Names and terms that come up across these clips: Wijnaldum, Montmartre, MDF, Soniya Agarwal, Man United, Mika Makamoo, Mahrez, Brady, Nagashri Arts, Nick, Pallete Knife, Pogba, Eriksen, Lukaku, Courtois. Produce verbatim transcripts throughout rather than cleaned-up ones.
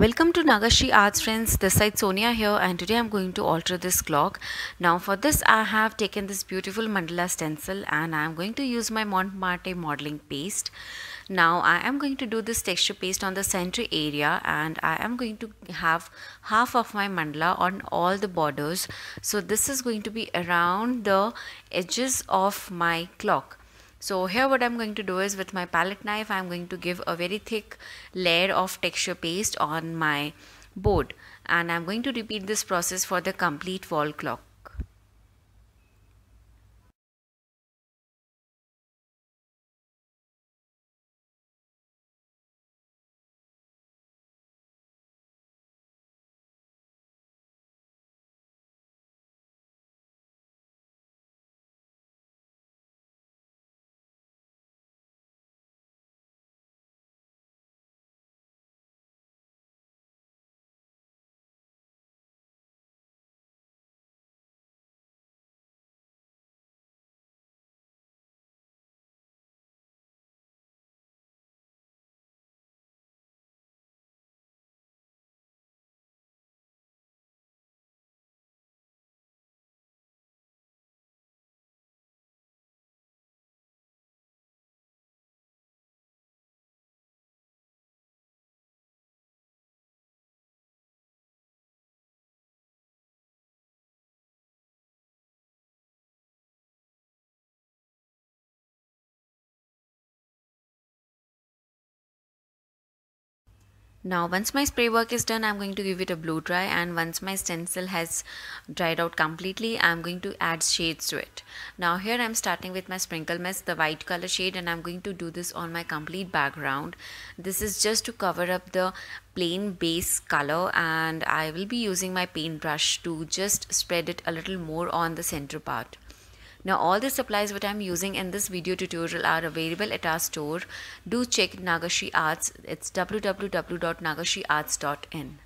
Welcome to Nagashri Arts, friends. This side Sonia here, and today I'm going to alter this clock. Now for this I have taken this beautiful mandala stencil and I'm going to use my Montmartre modeling paste. Now I am going to do this texture paste on the center area, and I am going to have half of my mandala on all the borders. So this is going to be around the edges of my clock. So here what I'm going to do is, with my palette knife, I'm going to give a very thick layer of texture paste on my board, and I'm going to repeat this process for the complete wall clock. Now once my spray work is done, I'm going to give it a blow dry, and once my stencil has dried out completely, I'm going to add shades to it. Now here I'm starting with my sprinkle mist, the white color shade, and I'm going to do this on my complete background. This is just to cover up the plain base color, and I will be using my paintbrush to just spread it a little more on the center part. Now all the supplies what I'm using in this video tutorial are available at our store. Do check Nagashri Arts. It's w w w dot nagashri arts dot in.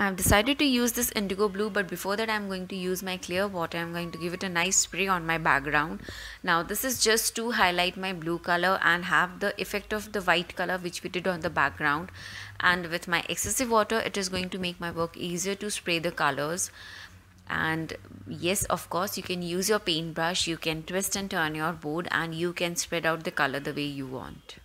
I have decided to use this indigo blue, but before that I'm going to use my clear water. I'm going to give it a nice spray on my background. Now this is just to highlight my blue color and have the effect of the white color which we did on the background, and with my excessive water it is going to make my work easier to spray the colors. And yes, of course, you can use your paintbrush, you can twist and turn your board, and you can spread out the color the way you want.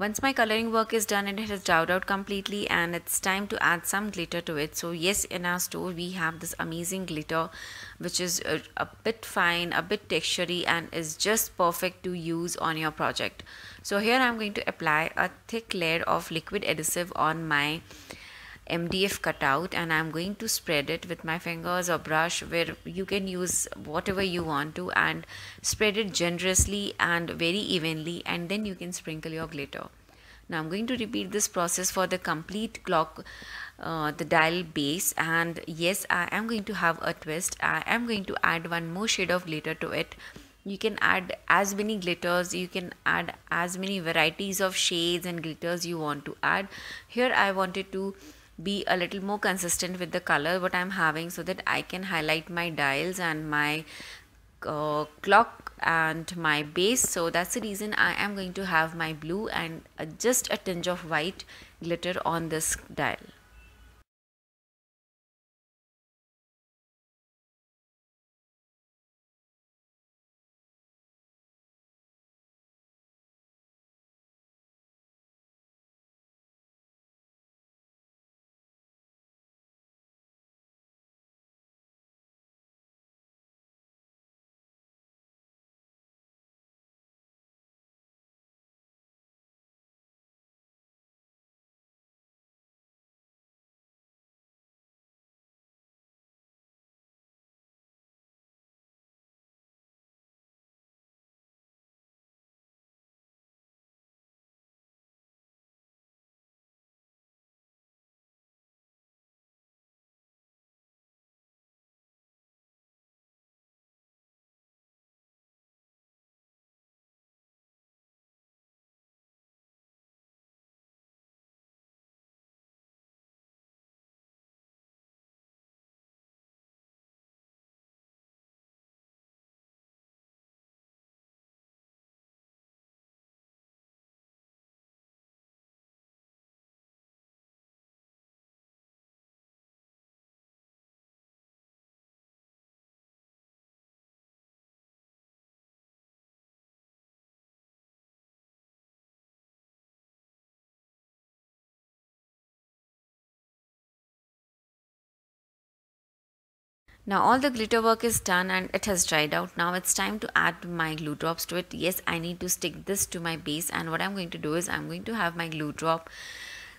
Once my coloring work is done and it has dried out completely, and it's time to add some glitter to it. So yes, in our store we have this amazing glitter which is a, a bit fine, a bit textury, and is just perfect to use on your project. So here I'm going to apply a thick layer of liquid adhesive on my M D F cutout, and I'm going to spread it with my fingers or brush, where you can use whatever you want to, and spread it generously and very evenly, and then you can sprinkle your glitter. Now I'm going to repeat this process for the complete clock, uh, the dial base, and yes, I am going to have a twist. I am going to add one more shade of glitter to it. You can add as many glitters, you can add as many varieties of shades and glitters you want to add. Here I wanted to be a little more consistent with the color what I'm having, so that I can highlight my dials and my uh, clock and my base. So that's the reason I am going to have my blue and uh, just a tinge of white glitter on this dial. Now all the glitter work is done and it has dried out. Now it's time to add my glue drops to it. Yes, I need to stick this to my base, and what I'm going to do is I'm going to have my glue drop,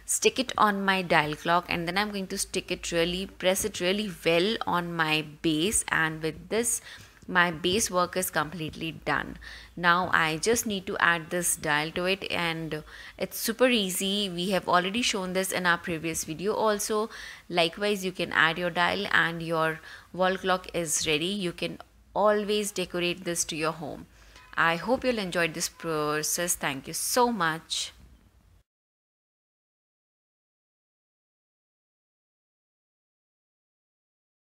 stick it on my dial clock, and then I'm going to stick it really, press it really well on my base, and with this my base work is completely done. Now I just need to add this dial to it, and it's super easy. We have already shown this in our previous video also. Likewise, you can add your dial and your wall clock is ready. You can always decorate this to your home. I hope you'll enjoy this process. Thank you so much.